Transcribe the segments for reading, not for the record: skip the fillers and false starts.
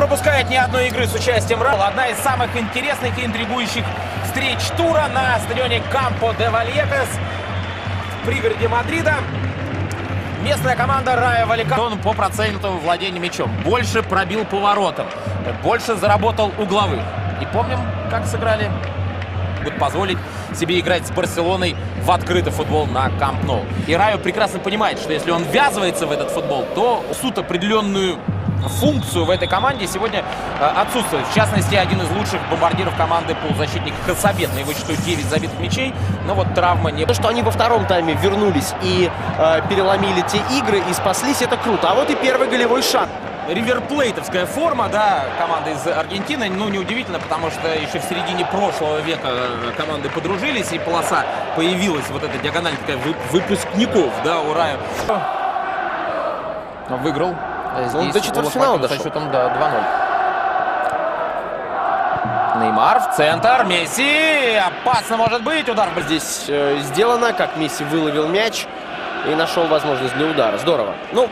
пропускает ни одной игры с участием Реала. Одна из самых интересных и интригующих встреч тура на стадионе Кампо де Вальепес в пригороде Мадрида. Местная команда Райо Вальекано. Он по проценту владения мячом. Больше пробил поворотом. Больше заработал угловых. И помним, как сыграли. Будут позволить себе играть с Барселоной в открытый футбол на Камп Ноу. И Райо прекрасно понимает, что если он ввязывается в этот футбол, то суть определенную функцию в этой команде сегодня отсутствует. В частности, один из лучших бомбардиров команды полузащитник Хасабет. На его счету 9 забитых мячей, но вот травма не... То, что они во втором тайме вернулись и переломили те игры и спаслись, это круто. А вот и первый голевой шанс. Риверплейтовская форма, да, команда из Аргентины. Ну, неудивительно, потому что еще в середине прошлого века команды подружились, и полоса появилась, вот эта диагональ такая выпускников, да, у Райо. Выиграл. Он до четвертьфинала дошел. Со счетом, да, 2-0. Неймар в центр. Месси. Опасно может быть. Удар здесь сделано, как Месси выловил мяч и нашел возможность для удара. Здорово. Ну,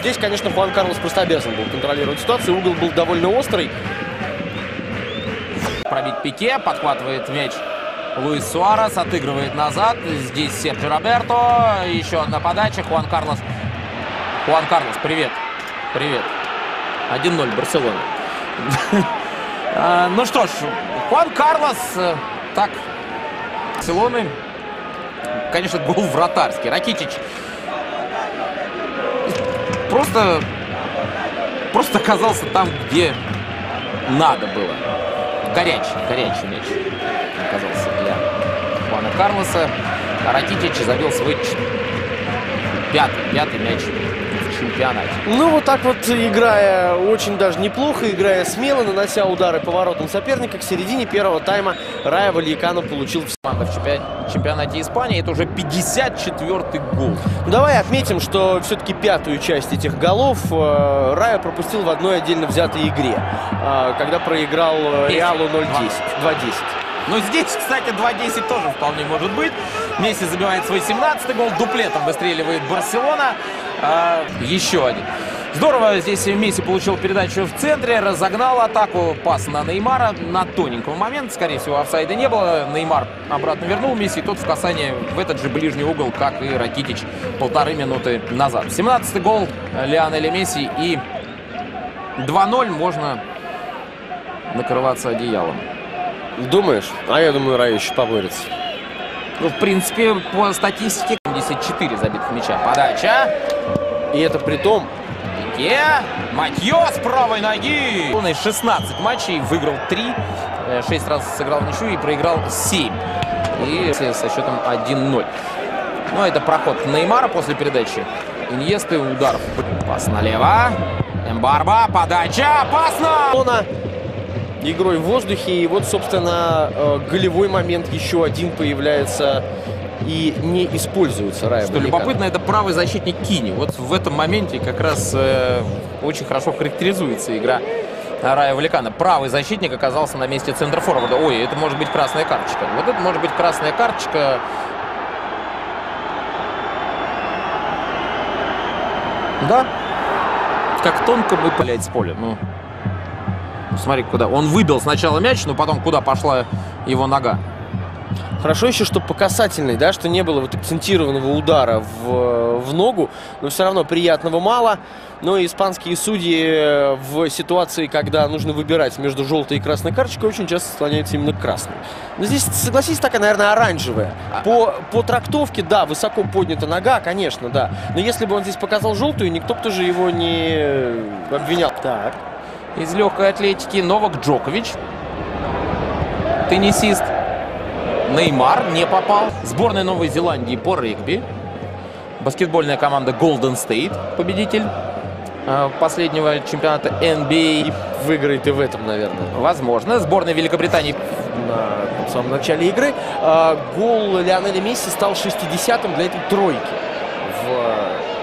здесь, конечно, Хуан Карлос просто обязан был контролировать ситуацию. Угол был довольно острый. Пробить Пике. Подхватывает мяч Луис Суарес. Отыгрывает назад. Здесь Серхио Роберто. Еще одна подача. Хуан Карлос. Хуан Карлос, привет. Привет. 1-0 Барселона. Ну что ж, Хуан Карлос. Так. Барселоны. Конечно, гол вратарский. Ракитич просто оказался там, где надо было. Горячий мяч оказался для Хуана Карлоса. А Ракитич забил свой пятый мяч в чемпионате. Ну, вот так вот, играя очень даже неплохо, играя смело, нанося удары по воротам соперника, к середине первого тайма Райо Вальекано получил все. В чемпионате Испании это уже 54-й гол. Ну, давай отметим, что все-таки пятую часть этих голов Райо пропустил в одной отдельно взятой игре, когда проиграл Реалу 0-10, 2-10. Но здесь, кстати, 2-10 тоже вполне может быть. Месси забивает свой 17-й гол. Дуплетом выстреливает Барселона. Еще один. Здорово. Здесь Месси получил передачу в центре. Разогнал атаку. Пас на Неймара. На тоненького момента. Скорее всего, офсайда не было. Неймар обратно вернул Месси. Тот в касание в этот же ближний угол, как и Ракитич полторы минуты назад. 17-й гол Лионеля Месси. И 2-0 можно накрываться одеялом. Думаешь? А я думаю, Райо еще поборется. Ну, в принципе, по статистике 74 забитых мяча. Подача. И это при том... Пике. Матьё с правой ноги. 16 матчей. Выиграл 3. 6 раз сыграл в ничью и проиграл 7. И со счетом 1-0. Ну, это проход Неймара после передачи. Иньесты, ударов. Пас налево. Эмбарба. Подача. Пас на... игрой в воздухе. И вот, собственно, голевой момент еще один появляется и не используется Райо. Что любопытно, это правый защитник Кини. Вот в этом моменте как раз очень хорошо характеризуется игра Райо Вальекано. Правый защитник оказался на месте центрофорварда. Ой, это может быть красная карточка. Вот это может быть красная карточка. Да. Как тонко бы палять с поля. Ну. Смотри, куда. Он выбил сначала мяч, но потом куда пошла его нога. Хорошо еще, что по касательной, да, что не было вот акцентированного удара в ногу, но все равно приятного мало. Но испанские судьи в ситуации, когда нужно выбирать между желтой и красной карточкой, очень часто склоняются именно к красной. Но здесь, согласись, такая, наверное, оранжевая. По трактовке, да, высоко поднята нога, конечно, да. Но если бы он здесь показал желтую, никто бы тоже его не обвинял. Так. Из легкой атлетики Новак Джокович, теннисист. Неймар не попал. Сборная Новой Зеландии по регби. Баскетбольная команда Golden State, победитель последнего чемпионата NBA. И выиграет и в этом, наверное. Возможно. Сборная Великобритании в самом начале игры. Гол Лионеля Месси стал 60-м для этой тройки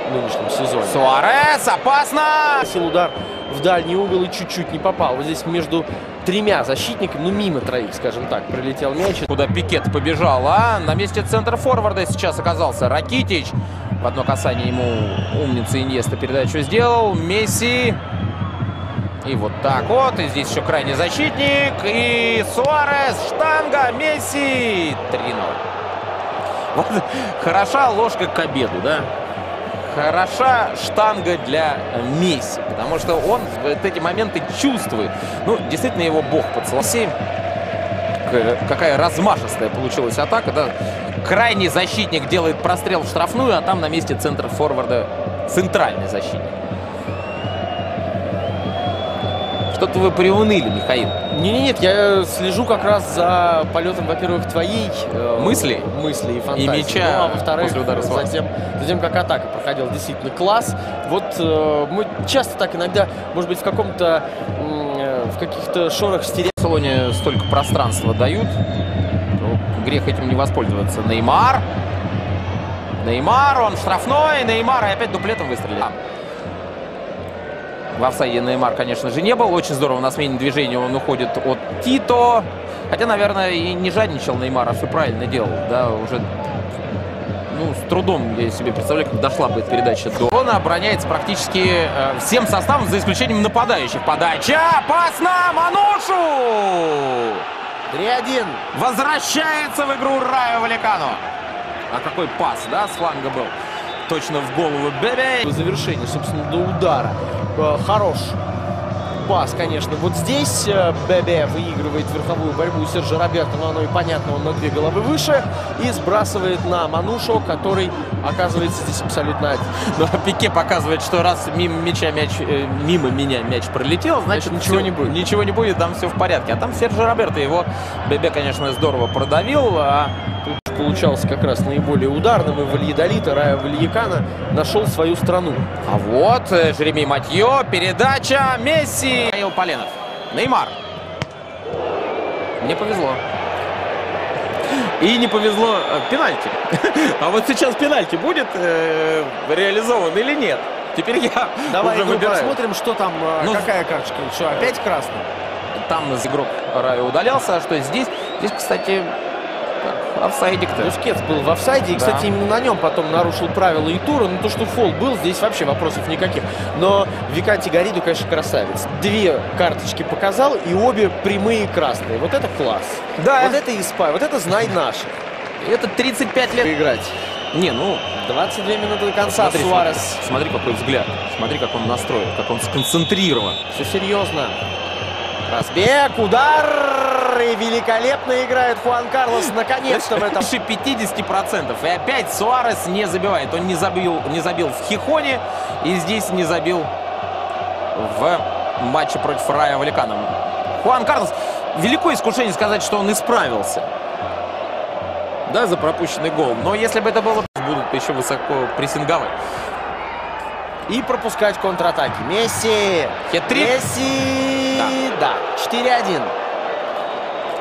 в нынешнем сезоне. Суарес, опасно! Сил удар в дальний угол и чуть-чуть не попал. Вот здесь между тремя защитниками, ну мимо троих, скажем так, прилетел мяч. Куда Пикет побежал, а? На месте центра форварда сейчас оказался Ракитич. В одно касание ему умница Иньеста передачу сделал. Месси И вот так вот. И здесь еще крайний защитник. И Суарес. Штанга. Месси. 3-0. Вот, хороша ложка к обеду, да? Хороша штанга для Месси. Потому что он вот эти моменты чувствует. Ну, действительно, его бог поцеловал. Какая размашистая получилась атака. Да? Крайний защитник делает прострел в штрафную, а там на месте центра форварда центральный защитник. Что-то вы приуныли, Михаил. Нет, я слежу как раз за полетом, во-первых, твоей мысли и фантазии. И мяча, ну, а во-вторых, затем, как атака проходила. Действительно, класс. Вот мы часто так иногда, может быть, в каких-то шорах стереотипов. В Барселоне столько пространства дают, то грех этим не воспользоваться. Неймар. Неймар, он штрафной. Неймар и опять дуплетом выстрелил. В офсайде Неймар, конечно же, не был. Очень здорово на смене движения он уходит от Тито. Хотя, наверное, и не жадничал Неймар, а все правильно делал. Да, уже с трудом я себе представляю, как дошла бы эта передача до. Он обороняется практически всем составом, за исключением нападающих. Подача! Пас на Манушу! 3-1. Возвращается в игру Райо Вальекано. А какой пас, да, с фланга был. Точно в голову Бебе. Завершение, собственно, до удара. Хорош пас, конечно. Вот здесь Бебе выигрывает верховую борьбу у Серхио Роберто, но оно и понятно, он на 2 головы выше. И сбрасывает на Манушу, который оказывается здесь абсолютно один. Ну, а Пике показывает, что раз мимо меня мяч пролетел, значит ничего не будет. Ничего не будет, там все в порядке. А там Серхио Роберто, его Бебе, конечно, здорово продавил, а тут получался как раз наиболее ударным. И Вальедолид, Райо Вальекано нашел свою страну. А вот Жереми Матьё, передача, Месси. Михаил Поленов. Неймар. Мне повезло. И не повезло пенальти. А вот сейчас пенальти будет реализован или нет? Теперь я давай уже выбираю. Посмотрим, что там, какая карточка. Что, опять красный? Там игрок Райо удалялся, а что здесь? Здесь, кстати, офсайдик-то. Бускетс был в офсайде, и, кстати, именно на нем потом нарушил правила и тура. Но то, что фол был, здесь вообще вопросов никаких. Но Виканти Гориду, конечно, красавец. 2 карточки показал, и обе прямые красные. Вот это класс. Да. Вот это Испай, вот это знай наших. Это 35 лет играть. Не, 22 минуты до конца. Смотри, Суарес. Смотри, какой взгляд. Смотри, как он настроен, как он сконцентрирован. Все серьезно. Разбег, удар, и великолепно играет Хуан Карлос, наконец-то в этом. Выше 50%, и опять Суарес не забивает. Он не забил в Хихоне, и здесь не забил в матче против Райо Вальекано. Хуан Карлос, великое искушение сказать, что он исправился, да, за пропущенный гол. Но если бы это было, будут еще высоко прессинговать. И пропускать контратаки. Месси! Хет-трик. Месси! Да. 4-1.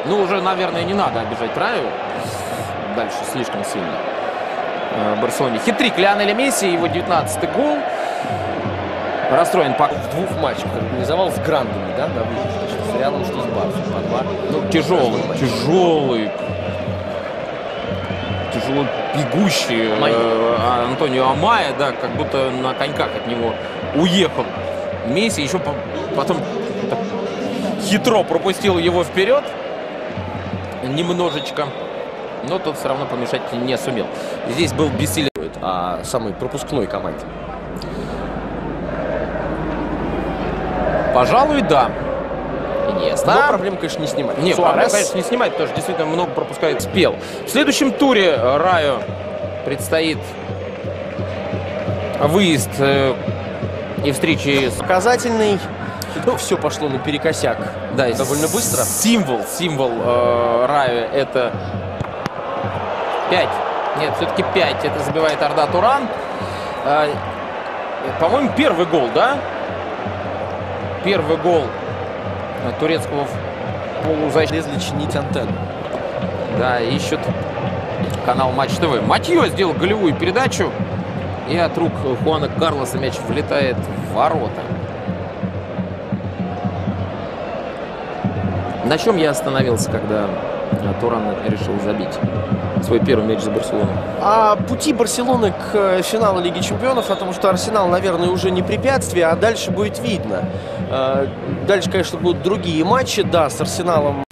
Ну, уже, наверное, не надо обижать Райо. Дальше слишком сильно. Барселоне. Хет-трик Лионеля Месси. Его 19-й гол. Расстроен пока в 2 матчах. Организовал с грандами, да? С Реалом, что с Барсом. По 2. Ну, тяжелый. Тяжело бегущий Антонио Амайя, да, как будто на коньках от него уехал Месси, еще потом хитро пропустил его вперед немножечко, но тот все равно помешать не сумел. Здесь был бессилен самой пропускной команде. Пожалуй, да. Но проблем, конечно, не снимать. Нет, проблем, конечно, не снимать, потому что действительно много пропускает. Спел. В следующем туре Райо предстоит выезд и встречи с... Показательный. Ну, все пошло наперекосяк. Да, довольно быстро. Символ Райо это 5. Нет, все-таки 5. Это забивает Арда Туран. По-моему, первый гол, да? Первый гол турецкого полузащитника. Лезли чинить антенну. Да, ищут канал Матч ТВ. Матьё сделал голевую передачу. И от рук Хуана Карлоса мяч влетает в ворота. На чем я остановился, когда Туран решил забить свой первый мяч за Барселону. А пути Барселоны к финалу Лиги Чемпионов, потому что Арсенал, наверное, уже не препятствие, а дальше будет видно. Дальше, конечно, будут другие матчи, да, с Арсеналом.